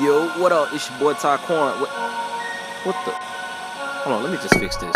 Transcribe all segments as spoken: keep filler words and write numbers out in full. Yo, what up? It's your boy Tyquonne. What, what the? Hold on, let me just fix this.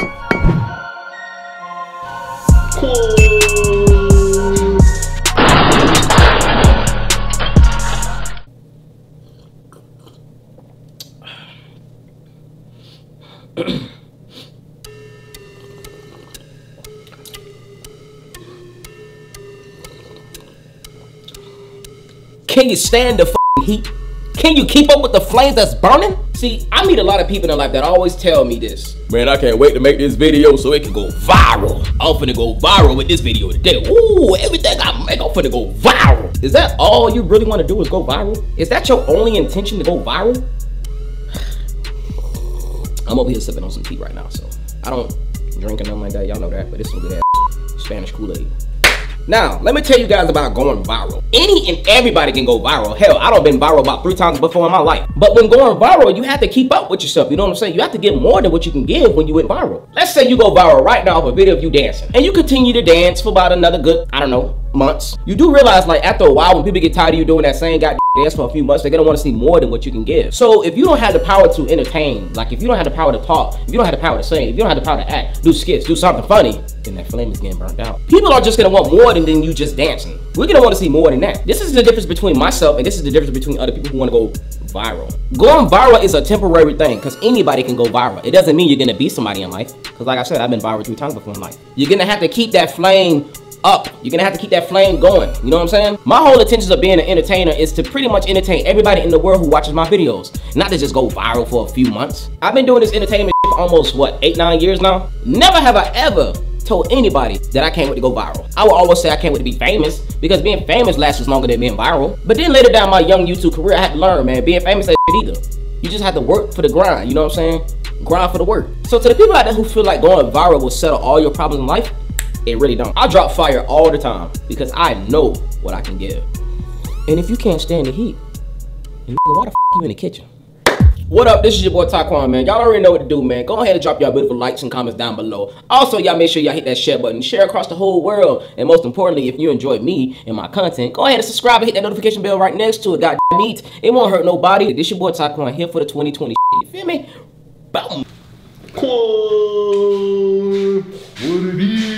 Can you stand the f***ing heat? Can you keep up with the flames that's burning? See, I meet a lot of people in life that always tell me this. Man, I can't wait to make this video so it can go viral. I'm finna go viral with this video today. Ooh, everything I make, I'm finna go viral. Is that all you really wanna do is go viral? Is that your only intention to go viral? I'm over here sipping on some tea right now, so I don't drink or nothing like that. Y'all know that, but it's some good ass Spanish Kool-Aid. Now, let me tell you guys about going viral. Any and everybody can go viral. Hell, I done been viral about three times before in my life. But when going viral, you have to keep up with yourself. You know what I'm saying? You have to get more than what you can give when you went viral. Let's say you go viral right now for a video of you dancing. And you continue to dance for about another good, I don't know, months. You do realize, like, after a while, when people get tired of you doing that same goddamn dance for a few months, they're gonna wanna see more than what you can give. So if you don't have the power to entertain, like if you don't have the power to talk, if you don't have the power to sing, if you don't have the power to act, do skits, do something funny, then that flame is getting burnt out. People are just gonna want more than, than you just dancing. We're gonna wanna see more than that. This is the difference between myself and this is the difference between other people who wanna go viral. Going viral is a temporary thing because anybody can go viral. It doesn't mean you're gonna be somebody in life. Cause like I said, I've been viral three times before in life. You're gonna have to keep that flame up. You're gonna have to keep that flame going. You know what I'm saying? My whole intentions of being an entertainer is to pretty much entertain everybody in the world who watches my videos, not to just go viral for a few months. I've been doing this entertainment shit for almost what, eight, nine years now? Never have I ever told anybody that I can't wait to go viral. I will always say I can't wait to be famous because being famous lasts as longer than being viral. But then later down my young YouTube career, I had to learn, man, being famous ain't shit either. You just have to work for the grind. You know what I'm saying? Grind for the work. So to the people out there who feel like going viral will settle all your problems in life, it really don't. I drop fire all the time because I know what I can give. And if you can't stand the heat, then why the f you in the kitchen? What up? This is your boy Taquan, man. Y'all already know what to do, man. Go ahead and drop y'all beautiful likes and comments down below. Also, y'all make sure y'all hit that share button. Share across the whole world. And most importantly, if you enjoy me and my content, go ahead and subscribe and hit that notification bell right next to it. God damn it. It won't hurt nobody. This your boy Taquan here for the twenty twenty shit. You feel me? Boom. Cool. What it is?